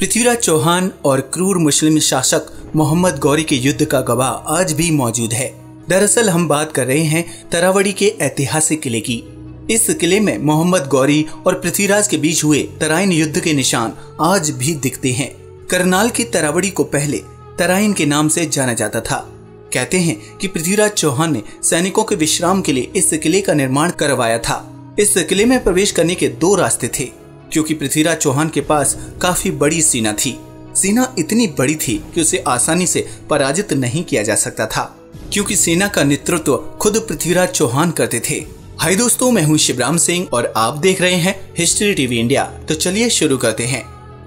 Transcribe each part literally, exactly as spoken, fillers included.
पृथ्वीराज चौहान और क्रूर मुस्लिम शासक मोहम्मद गौरी के युद्ध का गवाह आज भी मौजूद है। दरअसल हम बात कर रहे हैं तरावड़ी के ऐतिहासिक किले की। इस किले में मोहम्मद गौरी और पृथ्वीराज के बीच हुए तराइन युद्ध के निशान आज भी दिखते हैं। करनाल की तरावड़ी को पहले तराइन के नाम से जाना जाता था। कहते हैं कि पृथ्वीराज चौहान ने सैनिकों के विश्राम के लिए इस किले का निर्माण करवाया था। इस किले में प्रवेश करने के दो रास्ते थे, क्योंकि पृथ्वीराज चौहान के पास काफी बड़ी सेना थी। सेना इतनी बड़ी थी कि उसे आसानी से पराजित नहीं किया जा सकता था, क्योंकि सेना का नेतृत्व खुद पृथ्वीराज चौहान करते थे। हाय दोस्तों, मैं हूँ शिवराम सिंह और आप देख रहे हैं हिस्ट्री टीवी इंडिया। तो चलिए शुरू करते हैं।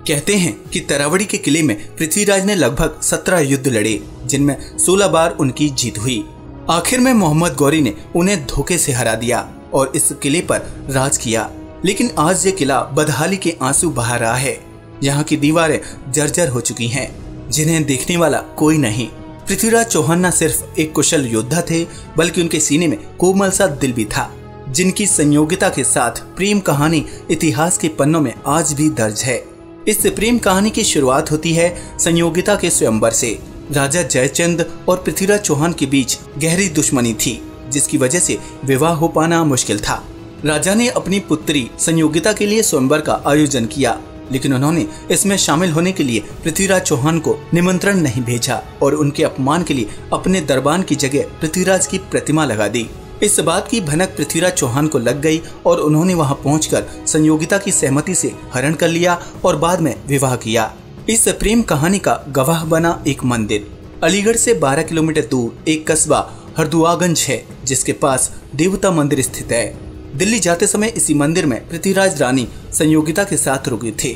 कहते हैं कि तरावड़ी के किले में पृथ्वीराज ने लगभग सत्रह युद्ध लड़े, जिनमें सोलह बार उनकी जीत हुई। आखिर में मोहम्मद गौरी ने उन्हें धोखे से हरा दिया और इस किले पर राज किया। लेकिन आज ये किला बदहाली के आंसू बहा रहा है। यहाँ की दीवारें जर्जर हो चुकी हैं, जिन्हें देखने वाला कोई नहीं। पृथ्वीराज चौहान न सिर्फ एक कुशल योद्धा थे, बल्कि उनके सीने में कोमल सा दिल भी था, जिनकी संयोगिता के साथ प्रेम कहानी इतिहास के पन्नों में आज भी दर्ज है। इस प्रेम कहानी की शुरुआत होती है संयोगिता के स्वयंवर से। राजा जयचंद और पृथ्वीराज चौहान के बीच गहरी दुश्मनी थी, जिसकी वजह से विवाह हो पाना मुश्किल था। राजा ने अपनी पुत्री संयोगिता के लिए स्वयंवर का आयोजन किया, लेकिन उन्होंने इसमें शामिल होने के लिए पृथ्वीराज चौहान को निमंत्रण नहीं भेजा और उनके अपमान के लिए अपने दरबान की जगह पृथ्वीराज की प्रतिमा लगा दी। इस बात की भनक पृथ्वीराज चौहान को लग गई और उन्होंने वहां पहुंचकर संयोगिता की सहमति से हरण कर लिया और बाद में विवाह किया। इस प्रेम कहानी का गवाह बना एक मंदिर। अलीगढ़ से बारह किलोमीटर दूर एक कस्बा हरदुआगंज है, जिसके पास देवता मंदिर स्थित है। दिल्ली जाते समय इसी मंदिर में पृथ्वीराज रानी संयोगिता के साथ रुके थे।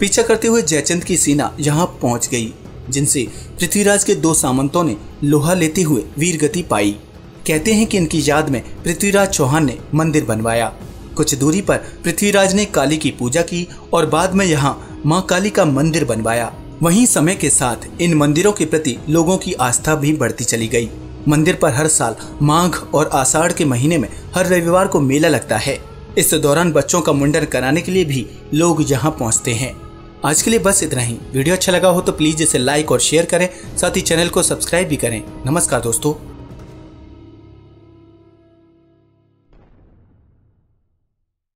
पीछा करते हुए जयचंद की सेना यहाँ पहुँच गई, जिनसे पृथ्वीराज के दो सामंतों ने लोहा लेते हुए वीरगति पाई। कहते हैं कि इनकी याद में पृथ्वीराज चौहान ने मंदिर बनवाया। कुछ दूरी पर पृथ्वीराज ने काली की पूजा की और बाद में यहाँ माँ काली का मंदिर बनवाया। वहीं समय के साथ इन मंदिरों के प्रति लोगों की आस्था भी बढ़ती चली गई। मंदिर पर हर साल माघ और आषाढ़ के महीने में हर रविवार को मेला लगता है। इस दौरान बच्चों का मुंडन कराने के लिए भी लोग यहाँ पहुँचते हैं। आज के लिए बस इतना ही। वीडियो अच्छा लगा हो तो प्लीज इसे लाइक और शेयर करें, साथ ही चैनल को सब्सक्राइब भी करें। नमस्कार दोस्तों।